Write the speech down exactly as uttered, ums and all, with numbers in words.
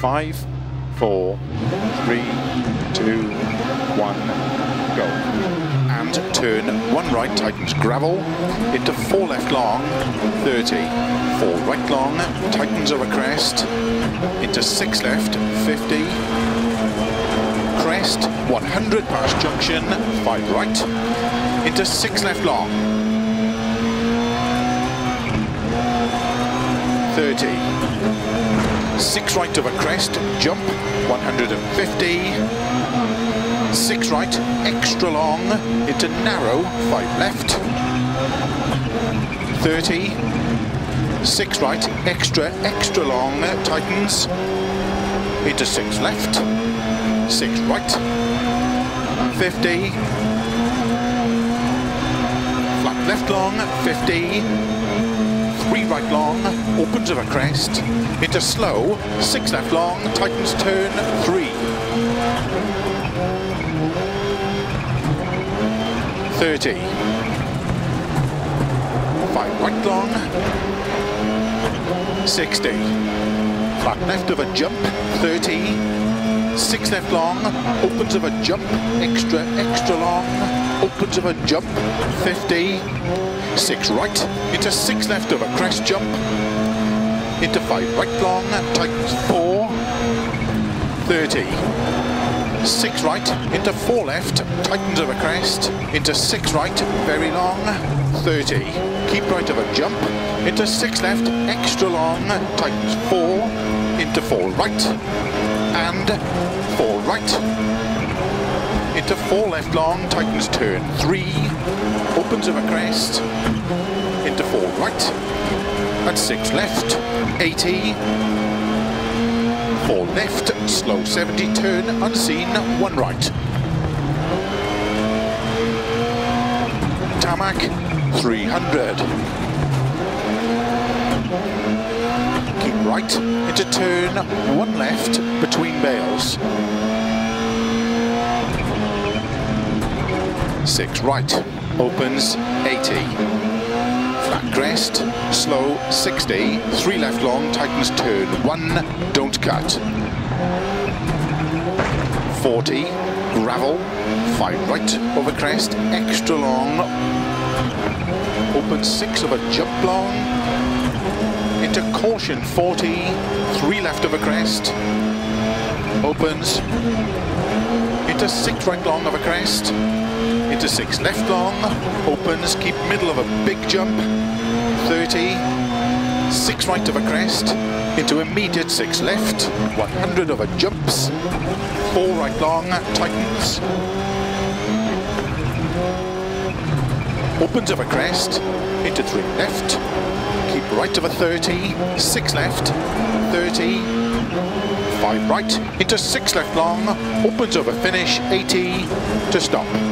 Five, four, three, two, one, go. And turn one right, tightens gravel, into four left long, thirty. Four right long, tightens over crest, into six left, fifty. Crest, one hundred past junction, five right, into six left long, thirty. Six right over crest, jump, one hundred fifty. Six right, extra long, into narrow, five left, thirty. Six right, extra, extra long, tightens, into six left, six right, fifty. Flat left long, fifty. Three right long, opens over crest, into slow, six left long, tightens turn, three. thirty. Five right long, sixty. Flat left of a jump, thirty. Six left long, opens of a jump, extra, extra long, opens of a jump, fifty. Six right, into six left of a crest jump, into five right long, tightens four, thirty. Six right, into four left, tightens of a crest, into six right, very long, thirty. Keep right of a jump, into six left, extra long, tightens four, into four right, and four right, into four left long, tightens turn three, opens of a crest, into four right, and six left, eighty, four left, slow seventy, turn unseen, one right. Tarmac, three hundred. Keep right, into turn, one left, between bales. Six right. Opens, eighty. Flat crest, slow, sixty. Three left long, tightens turn, one, don't cut. forty, gravel, five right over crest, extra long. Open six of a jump long. Into caution, forty. Three left over crest. Opens. Into six right long over crest. Into six left long, opens, keep middle of a big jump, thirty. Six right of a crest, into immediate six left, one hundred of a jumps, four right long, tightens, opens of a crest, into three left, keep right of a thirty, six left, thirty, five right, into six left long, opens of a finish, eighty, to stop.